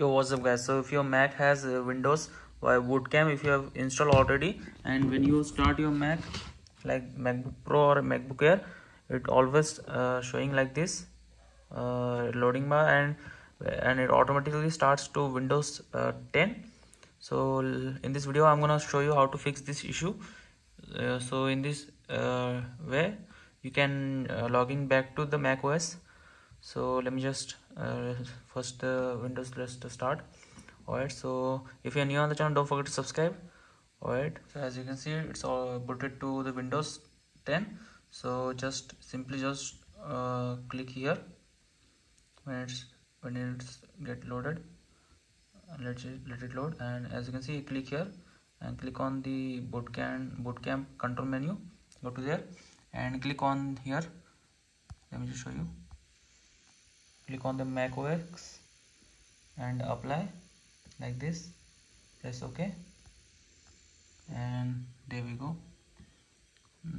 Yo, what's up guys? So if your Mac has Windows Bootcamp, if you have installed already, and when you start your Mac like MacBook Pro or MacBook Air, it always showing like this loading bar, and it automatically starts to Windows 10. So in this video I'm gonna show you how to fix this issue. So in this way you can logging back to the macOS. So let me just first Windows, let's start. Alright, so if you are new on the channel, don't forget to subscribe. Alright, so as you can see, it's all booted to the Windows 10. So just simply just click here when it's get loaded. Let it load, and as you can see, you click here and click on the bootcamp control menu. Go to there and click on here. Let me just show you. Click on the macOS and apply like this, press OK, and there we go,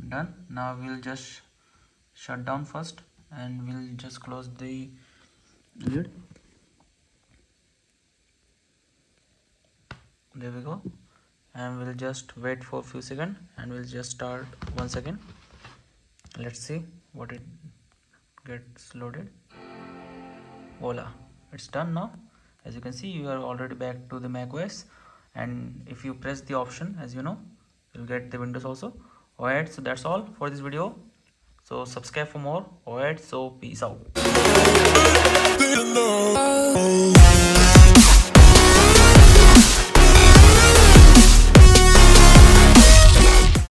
done. Now we'll just shut down first, and we'll just close the lid. There we go, and we'll just wait for a few seconds, and we'll just start once again. Let's see what it gets loaded. Voila, it's done now. As you can see, you are already back to the macOS, and if you press the option, as you know, you'll get the Windows also. Alright, so that's all for this video. So subscribe for more. Alright, so peace out.